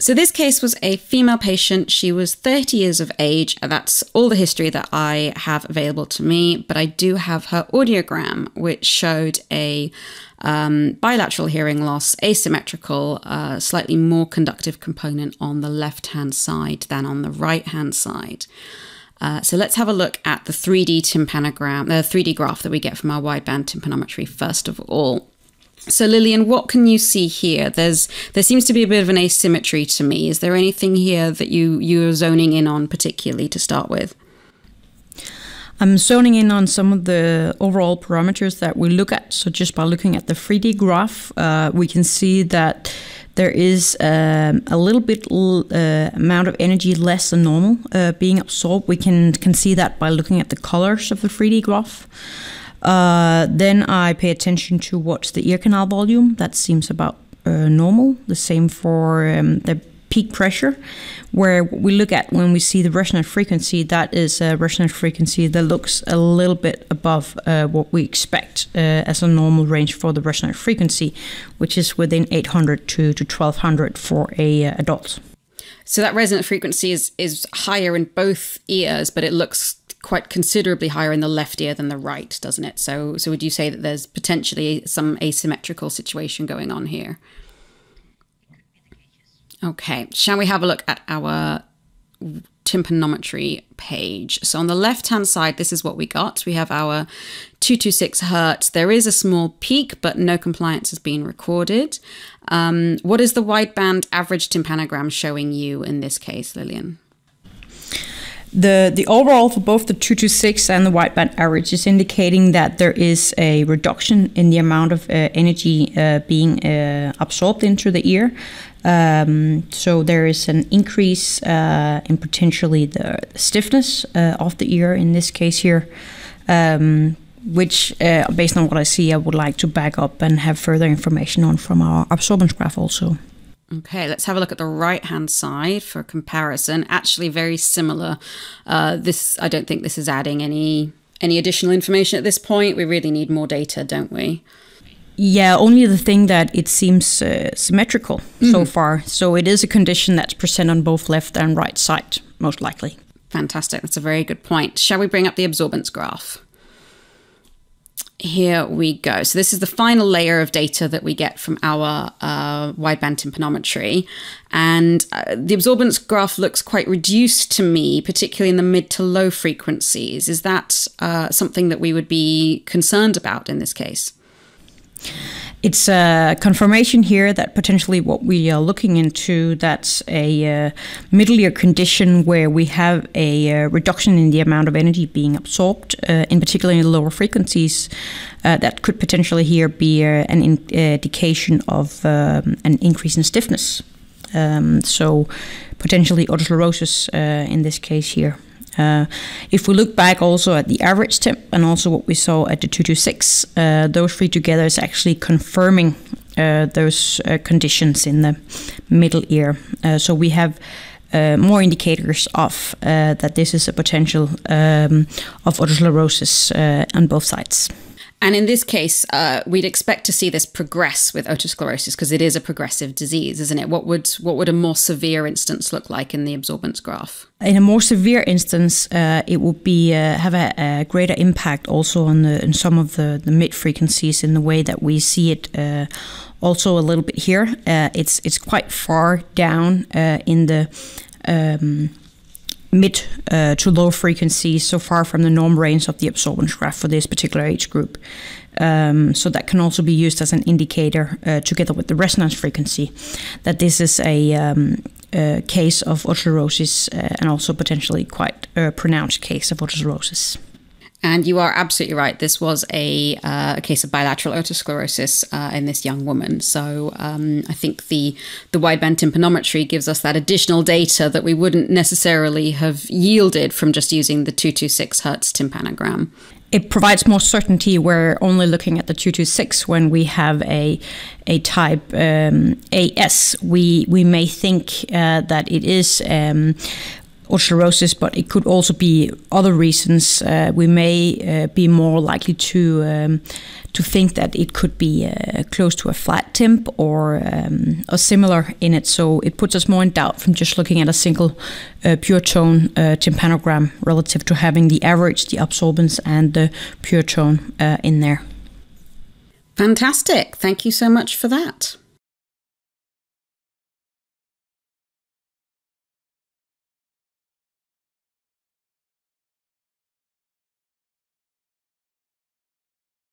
So this case was a female patient. She was 30 years of age. That's all the history that I have available to me, but I do have her audiogram, which showed a bilateral hearing loss, asymmetrical, slightly more conductive component on the left-hand side than on the right-hand side. So let's have a look at the 3D tympanogram, the 3D graph that we get from our wideband tympanometry first of all. So Lillian, what can you see here? There seems to be a bit of an asymmetry to me. Is there anything here that you're zoning in on particularly to start with? I'm zoning in on some of the overall parameters that we look at. So just by looking at the 3D graph, we can see that there is a little bit amount of energy less than normal being absorbed. We can see that by looking at the colors of the 3D graph. Then I pay attention to what's the ear canal volume. That seems about normal. The same for the peak pressure, where we look at when we see the resonant frequency, that is a resonant frequency that looks a little bit above what we expect as a normal range for the resonant frequency, which is within 800 to 1200 for a adult. So that resonant frequency is higher in both ears, but it looks quite considerably higher in the left ear than the right, doesn't it? So would you say that there's potentially some asymmetrical situation going on here? Okay, shall we have a look at our tympanometry page? So on the left-hand side, this is what we got. We have our 226 hertz. There is a small peak, but no compliance has been recorded. What is the wideband average tympanogram showing you in this case, Lillian? The overall for both the 226 and the wideband average is indicating that there is a reduction in the amount of energy being absorbed into the ear. So there is an increase in potentially the stiffness of the ear in this case here, which based on what I see, I would like to back up and have further information on from our absorbance graph also. Okay, let's have a look at the right-hand side for comparison. Actually, very similar. I don't think this is adding any additional information at this point. We really need more data, don't we? Yeah, only the thing that it seems symmetrical so far. So it is a condition that's present on both left and right side, most likely. Fantastic. That's a very good point. Shall we bring up the absorbance graph? Here we go. So this is the final layer of data that we get from our wideband tympanometry. And the absorbance graph looks quite reduced to me, particularly in the mid to low frequencies. Is that something that we would be concerned about in this case? It's a confirmation here that potentially what we are looking into, that's a middle ear condition where we have a reduction in the amount of energy being absorbed, in particular in the lower frequencies. That could potentially here be an indication of an increase in stiffness. So potentially otosclerosis in this case here. If we look back also at the average temp and also what we saw at the 226, those three together is actually confirming those conditions in the middle ear. So we have more indicators of that this is a potential of otosclerosis on both sides. And in this case, we'd expect to see this progress with otosclerosis because it is a progressive disease, isn't it? What would a more severe instance look like in the absorbance graph? In a more severe instance, it would be have a greater impact also on some of the mid frequencies in the way that we see it. Also, a little bit here, it's quite far down in the. Mid to low frequencies, so far from the norm range of the absorbance graph for this particular age group. So that can also be used as an indicator together with the resonance frequency that this is a case of otosclerosis and also potentially quite a pronounced case of otosclerosis. And you are absolutely right. This was a case of bilateral otosclerosis in this young woman. So I think the wideband tympanometry gives us that additional data that we wouldn't necessarily have yielded from just using the 226 Hz tympanogram. It provides more certainty. We're only looking at the 226 when we have a type AS. We may think that it is otosclerosis, but it could also be other reasons. We may be more likely to think that it could be close to a flat temp or similar in it. So it puts us more in doubt from just looking at a single pure tone tympanogram relative to having the average, the absorbance, and the pure tone in there. Fantastic. Thank you so much for that.